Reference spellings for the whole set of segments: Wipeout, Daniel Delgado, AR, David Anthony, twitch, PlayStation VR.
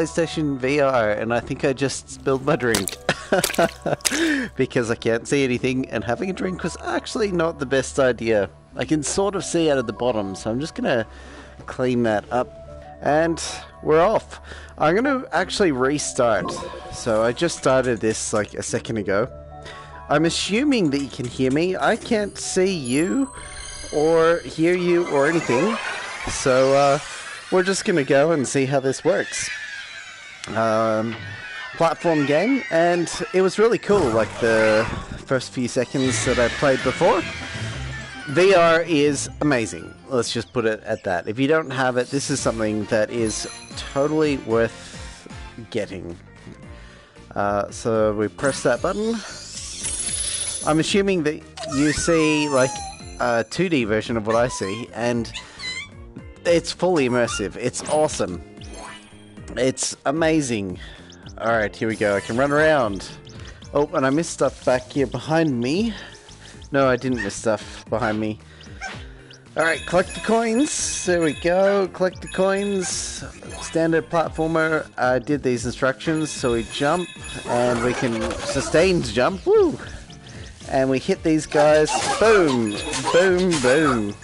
PlayStation VR, and I think I just spilled my drink because I can't see anything, and having a drink was actually not the best idea. I can sort of see out of the bottom, so I'm just gonna clean that up, and we're off. I'm gonna actually restart. So I just started this like a second ago. I'm assuming that you can hear me. I can't see you or hear you or anything, so we're just gonna go and see how this works. Platform game, and it was really cool, like the first few seconds that I played before. VR is amazing, let's just put it at that. If you don't have it, this is something that is totally worth getting. So we press that button. I'm assuming that you see like a 2D version of what I see, and it's fully immersive. It's awesome. It's amazing. Alright, here we go. I can run around. Oh, and I missed stuff back here behind me. No, I didn't miss stuff behind me. Alright, collect the coins. There we go. Collect the coins. Standard platformer. I did these instructions. So we jump, and we can sustained jump. Woo! And we hit these guys. Boom! Boom, boom.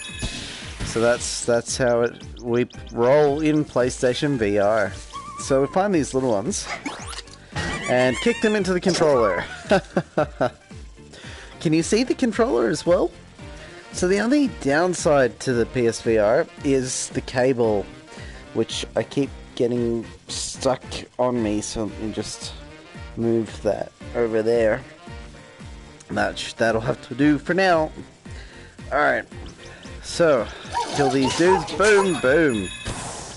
So that's how we roll in PlayStation VR. So we find these little ones and kick them into the controller. Can you see the controller as well? So the only downside to the PSVR is the cable, which I keep getting stuck on me, so let me just move that over there. That'll have to do for now. Alright, so kill these dudes. Boom, boom.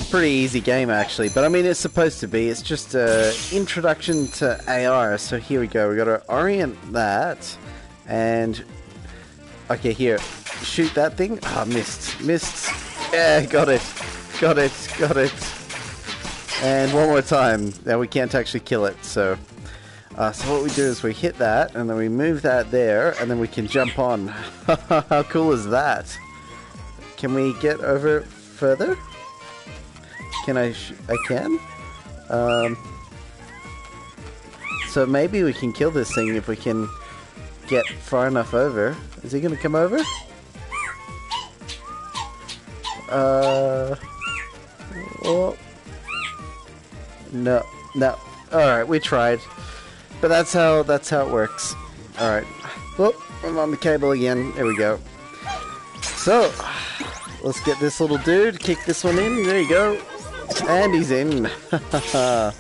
Pretty easy game actually, but I mean it's supposed to be. It's just an introduction to AR. So here we go, we gotta orient that, and okay, here, shoot that thing. Ah, missed. Yeah, got it. And one more time. Now we can't actually kill it. So what we do is we hit that, and then we move that there, and then we can jump on. How cool is that? Can we get over further? Can I can? So maybe we can kill this thing if we can get far enough over. Is he gonna come over? Oh. No. Alright, we tried. But that's how it works. Alright. Whoop, I'm on the cable again. There we go. So let's get this little dude, kick this one in, there you go. And he's in. And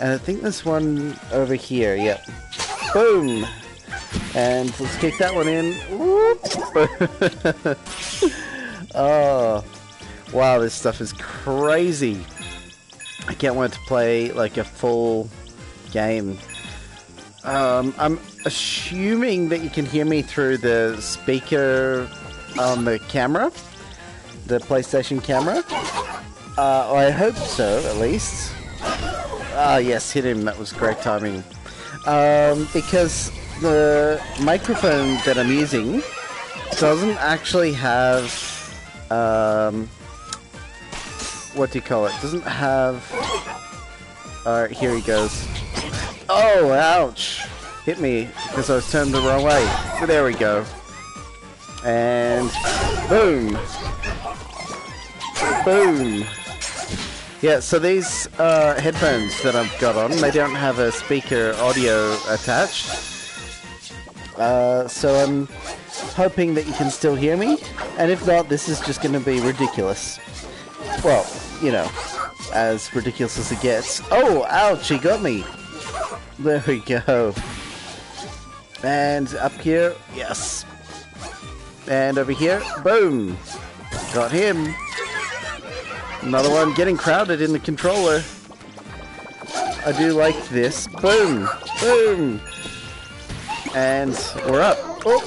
I think this one over here, yep. Boom! And let's kick that one in. Oh, wow, this stuff is crazy. I can't wait to play like a full game. I'm assuming that you can hear me through the speaker on the camera, the PlayStation camera. I hope so, at least. Ah, yes, hit him. That was great timing. Because the microphone that I'm using doesn't actually have... what do you call it? Doesn't have... Alright, here he goes. Oh, ouch! Hit me, because I was turned the wrong way. There we go. And... boom! Boom! Yeah, so these headphones that I've got on, they don't have a speaker audio attached. So I'm hoping that you can still hear me, and if not, this is just going to be ridiculous. Well, you know, as ridiculous as it gets. Oh, ouch, he got me! There we go. And up here, yes. And over here, boom! Got him! Another one, getting crowded in the controller. I do like this. Boom! Boom! And we're up. Oh!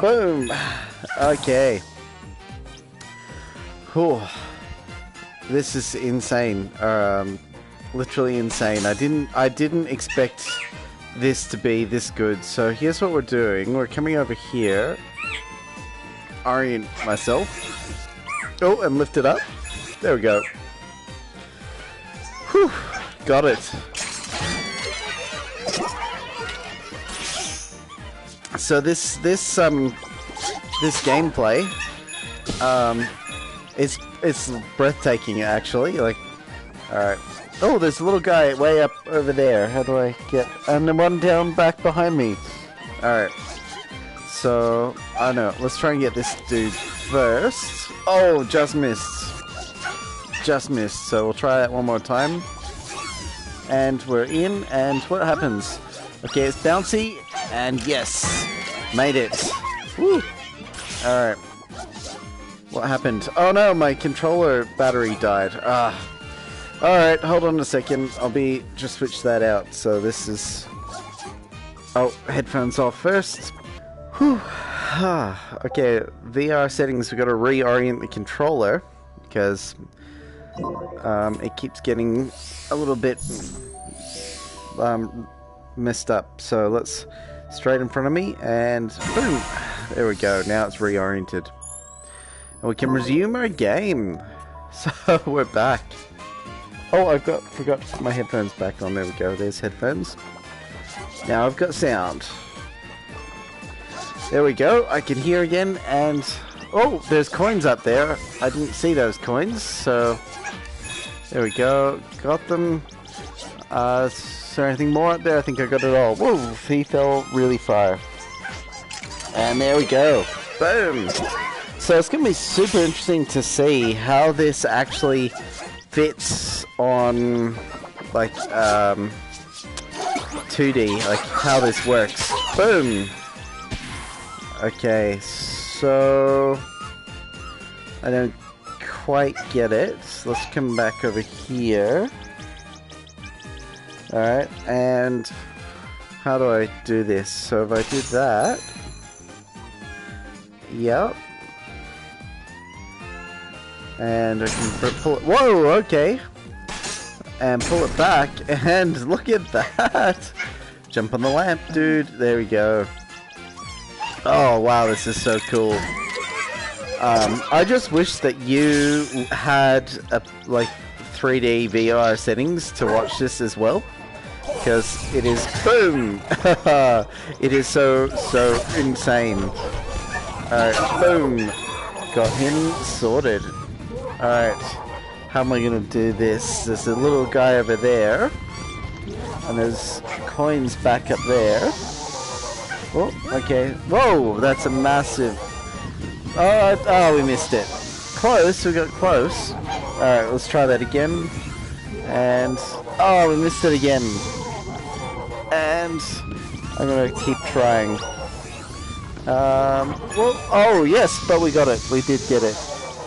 Boom! Okay. Whew. This is insane. Literally insane. I didn't expect this to be this good. So here's what we're doing. We're coming over here. Orient myself. Oh, and lift it up. There we go. Whew. Got it. So this gameplay it's breathtaking actually. Like, all right. Oh, there's a little guy way up over there. How do I get? And then one down back behind me. Alright. So, I don't know. Let's try and get this dude first. Oh, just missed. Just missed. So we'll try that one more time. And we're in. And what happens? Okay, it's bouncy. And yes. Made it. Woo. Alright. What happened? Oh no, my controller battery died. Ah. Alright, hold on a second. I'll be... just switch that out. So this is... oh, headphones off first. Whew. Okay, VR settings. We've got to reorient the controller. Because... it keeps getting a little bit... messed up. So let's... straight in front of me. And... boom! There we go. Now it's reoriented. And we can resume our game. So, we're back. Oh, I've got forgot to put my headphones back on. There we go. There's headphones. Now I've got sound. There we go. I can hear again. And oh, there's coins up there. I didn't see those coins. So there we go. Got them. Is there anything more up there? I think I got it all. Whoa, he fell really far. And there we go. Boom. So it's going to be super interesting to see how this actually fits on, like, 2D, like, how this works. Boom! Okay, so... I don't quite get it. So let's come back over here. Alright, and... how do I do this? So if I do that... yep. And I can pull it. Whoa, okay. And pull it back. And look at that. Jump on the lamp, dude. There we go. Oh, wow, this is so cool. I just wish that you had, like, 3D VR settings to watch this as well. Because it is... boom! It is so insane. Alright, boom. Got him sorted. Alright, how am I gonna do this? There's a little guy over there. And there's coins back up there. Oh, okay. Whoa, that's a massive... oh, oh, we missed it. Close, we got close. Alright, let's try that again. And... oh, we missed it again. And... I'm gonna keep trying. Well, oh, yes, but we got it. We did get it.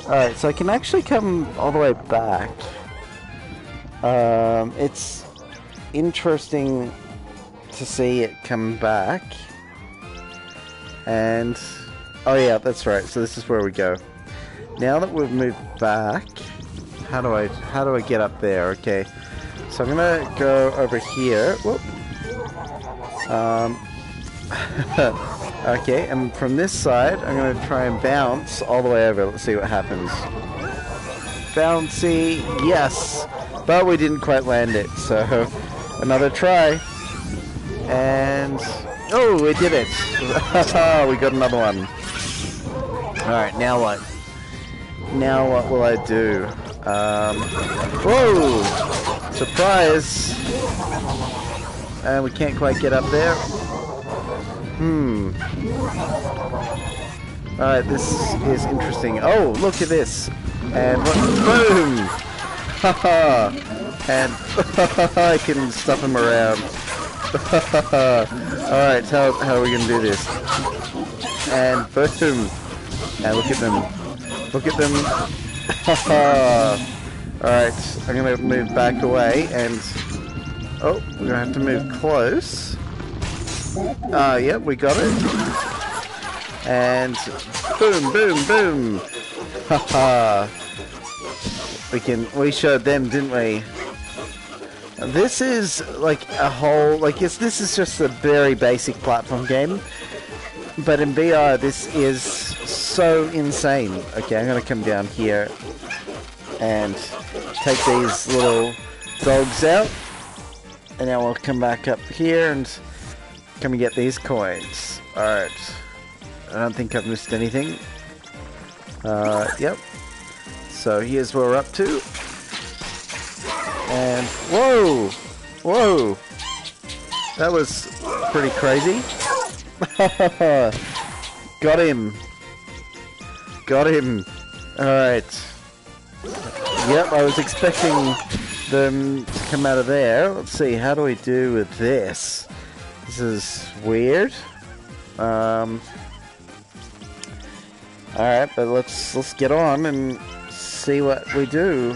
Alright, so I can actually come all the way back. It's interesting to see it come back. And, oh yeah, that's right, so this is where we go. Now that we've moved back, how do I get up there? Okay, so I'm gonna go over here. Whoop. Okay, and from this side, I'm going to try and bounce all the way over. Let's see what happens. Bouncy, yes! But we didn't quite land it, so another try. And... oh, we did it! We got another one. Alright, now what? Now what will I do? Whoa! Surprise! And we can't quite get up there. Hmm. Alright, this is interesting. Oh, look at this. And what? Boom! Haha! And I can stuff him around. Alright, how are we going to do this? And boom! And look at them. Look at them. Alright, I'm going to move back away and... oh, we're going to have to move close. Yeah, we got it. And boom, boom, boom. Haha. We showed them, didn't we? This is like a whole, like, this is just a very basic platform game. But in VR, this is so insane. Okay, I'm gonna come down here and take these little dogs out. And now we'll come back up here and come and get these coins. Alright. I don't think I've missed anything. Yep. So here's what we're up to. And whoa! Whoa! That was pretty crazy. Got him. Got him. Alright. Yep, I was expecting them to come out of there. Let's see, how do we do with this? This is weird. Alright, but let's get on and see what we do.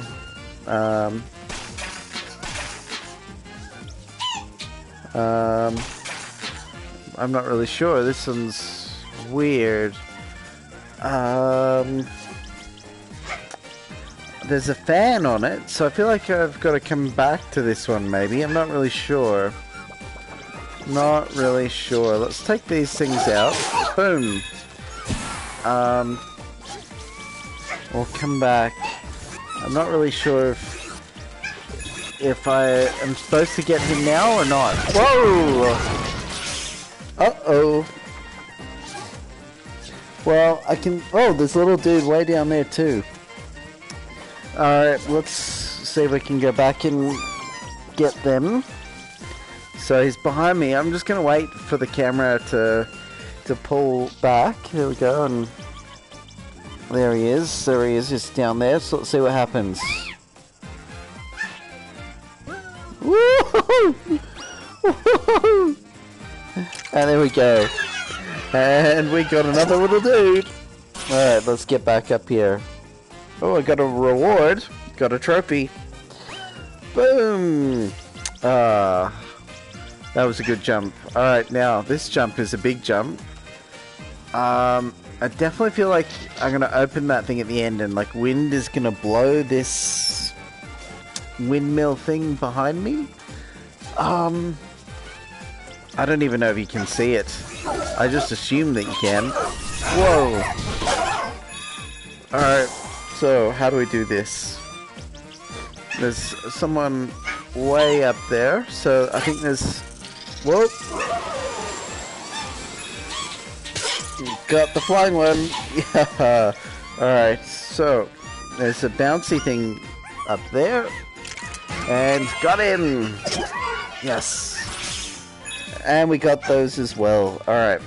I'm not really sure. This one's weird. There's a fan on it, so I feel like I've got to come back to this one, maybe. I'm not really sure. Not really sure. Let's take these things out. Boom. We'll come back. I'm not really sure if I am supposed to get him now or not. Whoa! Uh-oh. Well, I can... Oh, there's a little dude way down there, too. Alright, let's see if we can go back and get them. So he's behind me. I'm just going to wait for the camera to pull back. Here we go, and there he is. There he is, just down there. So let's see what happens. Woo-hoo-hoo! Woo-hoo-hoo! And there we go. And we got another little dude. Alright, let's get back up here. Oh, I got a reward. Got a trophy. Boom! That was a good jump. Alright, now, this jump is a big jump. I definitely feel like I'm going to open that thing at the end and, like, wind is going to blow this windmill thing behind me. I don't even know if you can see it. I just assume that you can. Whoa! Alright. So, how do we do this? There's someone way up there, so I think there's... Whoop! Got the flying one! Yeah! Alright, so, there's a bouncy thing up there. And got him! Yes! And we got those as well. Alright.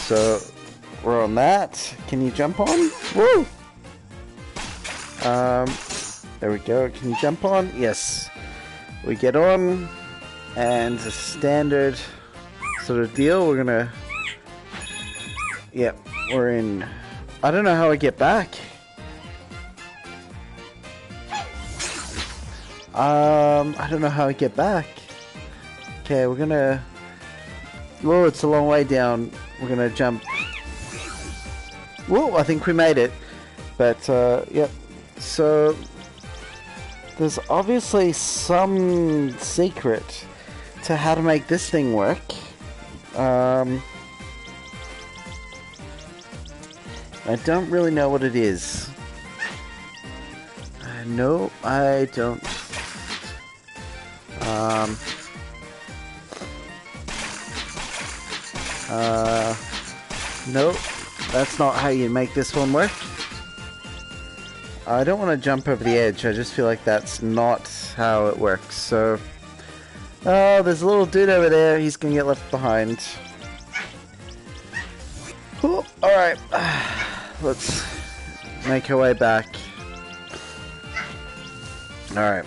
So, we're on that. Can you jump on? Woo! There we go. Can you jump on? Yes. We get on, and the standard sort of deal. We're gonna... Yep, we're in. I don't know how I get back. I don't know how I get back. Okay, we're gonna... Whoa, it's a long way down. We're gonna jump. Whoa, I think we made it. But, yep. So, there's obviously some secret to how to make this thing work. I don't really know what it is. No, I don't. Nope, that's not how you make this one work. I don't want to jump over the edge, I just feel like that's not how it works, so... Oh, there's a little dude over there, he's gonna get left behind. Alright, let's make our way back. Alright.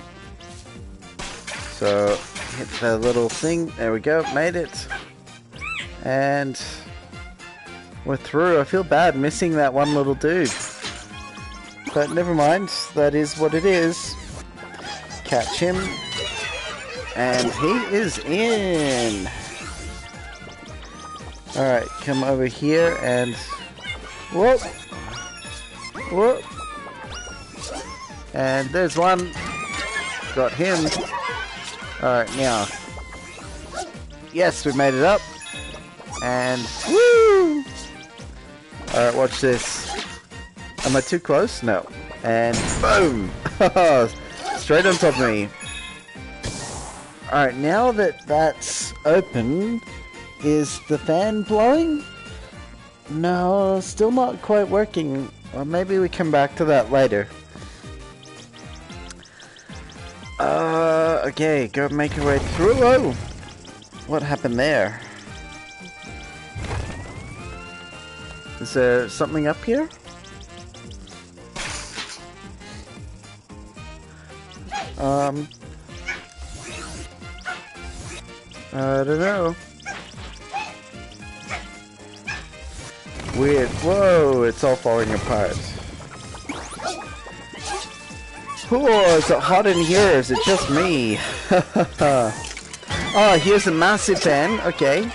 So, hit the little thing, there we go, made it. And... We're through, I feel bad missing that one little dude. But never mind, that is what it is. Catch him. And he is in! Alright, come over here and... Whoop! Whoop! And there's one! Got him! Alright, now... Yes, we've made it up! And... Woo! Alright, watch this. Am I too close? No. And boom! Straight on top of me. Alright, now that that's open, is the fan blowing? No, still not quite working. Well, maybe we come back to that later. Okay, go make your way through. Oh! What happened there? Is there something up here? I don't know. Weird. Whoa, it's all falling apart. Oh, is it hot in here or is it just me? Oh, here's a massive fan. Okay.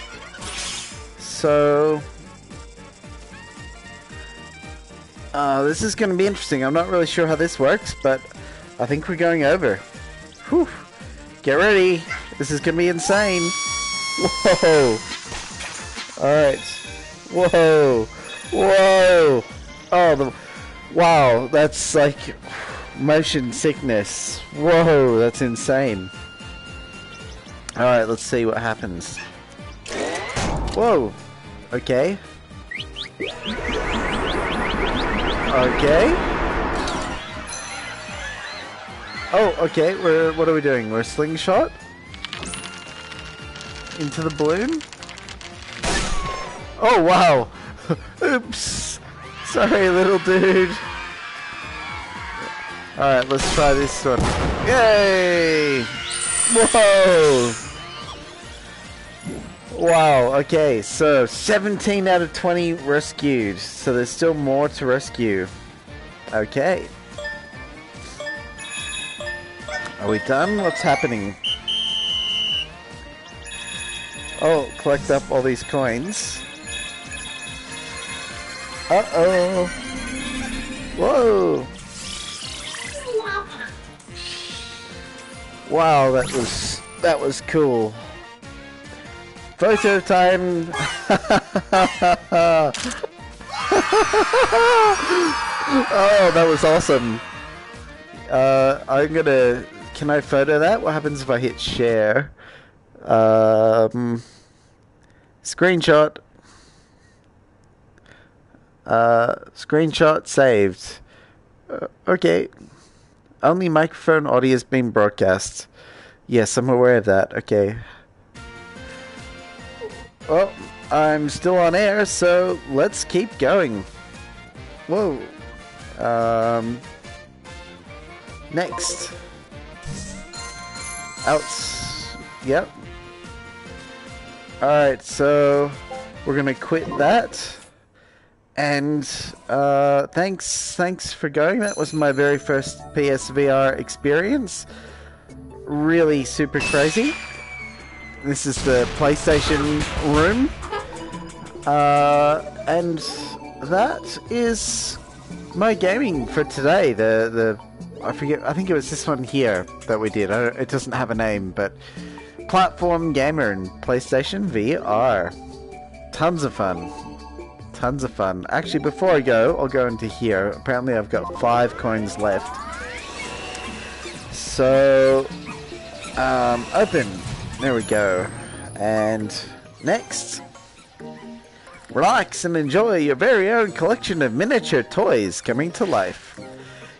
So... this is going to be interesting. I'm not really sure how this works, but I think we're going over. Whew. Get ready. This is going to be insane. Whoa. Alright. Whoa. Whoa. Oh, wow. That's like motion sickness. Whoa. That's insane. Alright, let's see what happens. Whoa. Okay. Okay. Oh, okay, what are we doing? We're slingshot? Into the balloon? Oh, wow! Oops! Sorry, little dude! Alright, let's try this one. Yay! Whoa! Wow, okay, so 17 out of 20 rescued. So there's still more to rescue. Okay. Are we done? What's happening? Oh, collect up all these coins. Uh-oh. Whoa. Wow, that was cool. Photo time. Oh, that was awesome. Can I photo that? What happens if I hit share? Screenshot. Screenshot saved. Okay. Only microphone audio has been broadcast. Yes, I'm aware of that. Okay. Well, I'm still on air, so let's keep going. Whoa. Next. Out. Yep. Alright, so we're gonna quit that. And thanks for going. That was my very first PSVR experience. Really super crazy. This is the PlayStation room. And that is my gaming for today. I forget, I think it was this one here that we did. It doesn't have a name, but Platform Gamer and PlayStation VR. Tons of fun. Tons of fun. Actually, before I go, I'll go into here. Apparently I've got 5 coins left. So, open. There we go. And next. Relax and enjoy your very own collection of miniature toys coming to life.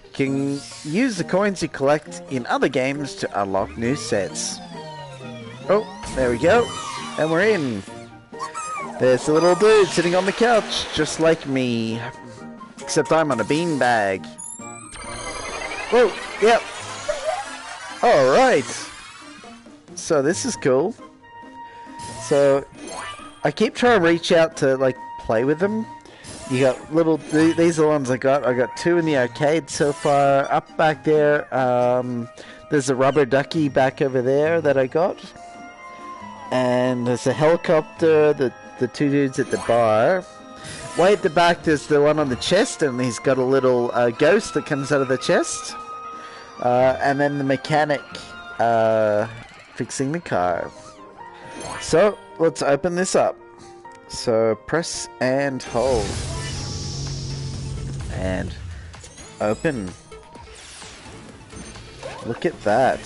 You can use the coins you collect in other games to unlock new sets. Oh, there we go. And we're in. There's the little dude sitting on the couch, just like me. Except I'm on a beanbag. Oh, yep. Alright. So this is cool. So, I keep trying to reach out to, like, play with them. You got little... These are the ones I got. I got 2 in the arcade so far. Up back there. There's a rubber ducky back over there that I got. And there's a helicopter. The 2 dudes at the bar. Way at the back there's the one on the chest. And he's got a little ghost that comes out of the chest. And then the mechanic fixing the car. So, let's open this up. So, press and hold. And open. Look at that.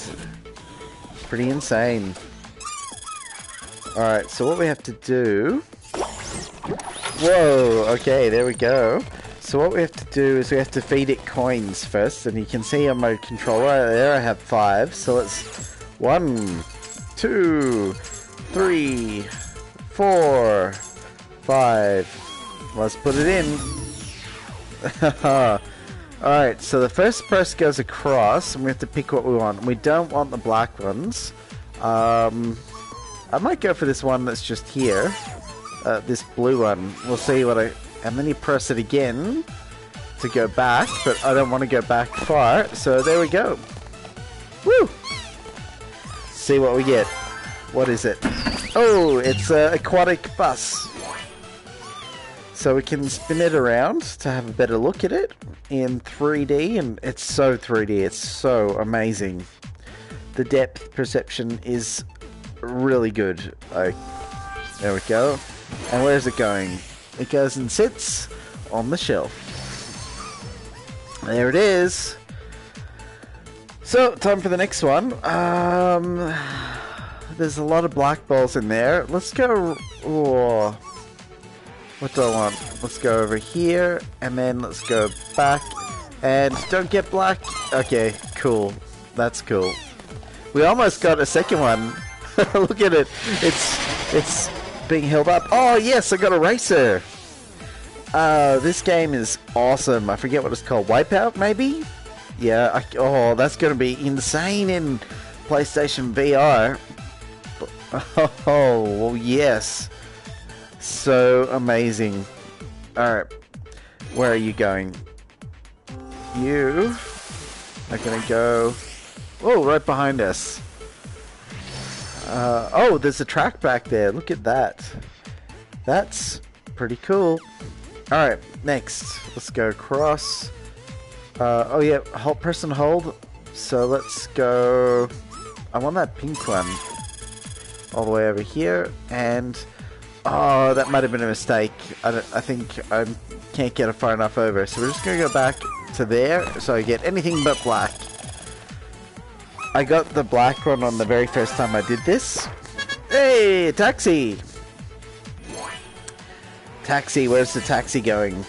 pretty insane. Alright, so what we have to do... Whoa, okay, there we go. So what we have to do is we have to feed it coins first, and you can see on my controller there I have 5, so it's 1, 2, 3, 4, 5. Let's put it in. Alright, so the first press goes across, and we have to pick what we want. We don't want the black ones. I might go for this one that's just here. This blue one. We'll see what I... And then you press it again to go back, but I don't want to go back far, so there we go. Woo! See what we get. What is it? Oh, it's an aquatic bus. So we can spin it around to have a better look at it in 3D, and it's so 3D, it's so amazing. The depth perception is really good. There we go. And where's it going? It goes and sits on the shelf. There it is. So, time for the next one. There's a lot of black balls in there. Let's go... Oh, what do I want? Let's go over here, and then let's go back, and don't get black. Okay, cool. That's cool. We almost got a second one. Look at it. It's being held up. Oh, yes, I got a racer. This game is awesome. I forget what it's called. Wipeout, maybe? Yeah. Oh, that's going to be insane in PlayStation VR. Oh, well, yes. So amazing. Alright. Where are you going? You are going to go... Oh, right behind us. Oh, there's a track back there. Look at that. That's pretty cool. Alright, next. Let's go across. Oh, yeah. Hold, press and hold. So let's go... I want that pink one. All the way over here. And... Oh, that might have been a mistake. I think I can't get it far enough over. So we're just going to go back to there so I get anything but black. I got the black one on the very first time I did this. Hey, taxi! Taxi, where's the taxi going?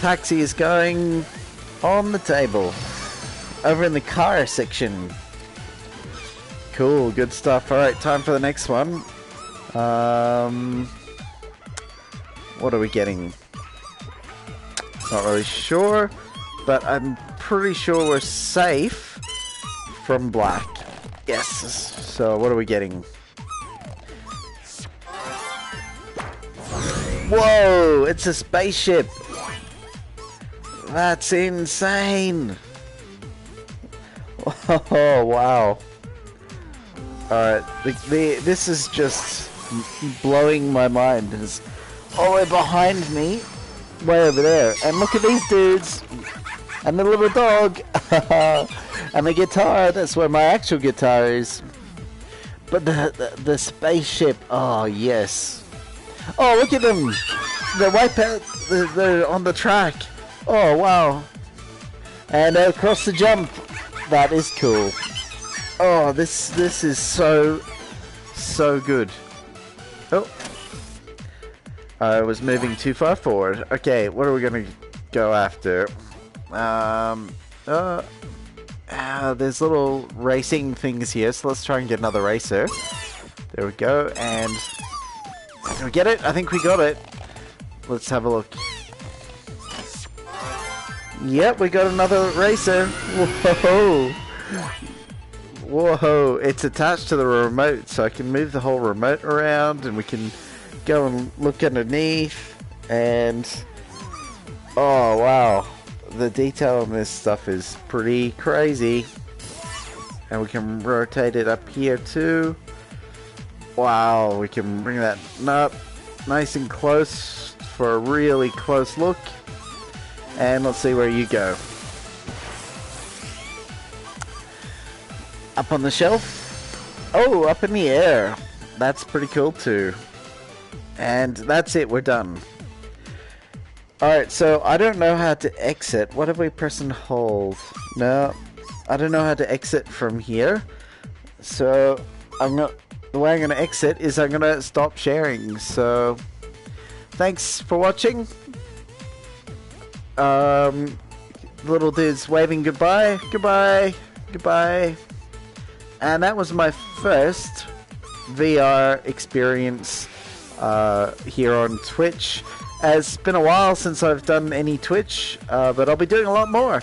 Taxi is going on the table. Over in the car section. Cool, good stuff. Alright, time for the next one. What are we getting? Not really sure, but I'm pretty sure we're safe from black. Yes, so what are we getting? Whoa, it's a spaceship. That's insane. Oh, wow. Alright, this is just blowing my mind. It's all the way behind me, way over there. And look at these dudes! And the little dog! And the guitar, that's where my actual guitar is. But the spaceship, oh yes. Oh, look at them! They're Wipeout, they're on the track. Oh, wow. And across the jump. That is cool. Oh, this is so good. Oh, I was moving too far forward. Okay, what are we gonna go after? There's little racing things here, so let's try and get another racer. There we go, and did we get it? I think we got it. Let's have a look. Yep, we got another racer. Whoa. Whoa, it's attached to the remote, so I can move the whole remote around, and we can go and look underneath, and... Oh, wow. The detail on this stuff is pretty crazy. And we can rotate it up here, too. Wow, we can bring that up nice and close for a really close look. And let's see where you go. Up on the shelf. Oh, up in the air. That's pretty cool too. And that's it, we're done. Alright, so I don't know how to exit. What if we press and hold? No. I don't know how to exit from here, so I'm not. The way I'm going to exit is I'm going to stop sharing. So thanks for watching. Little dude's waving goodbye. Goodbye. Goodbye. And that was my first VR experience here on Twitch. It's been a while since I've done any Twitch, but I'll be doing a lot more.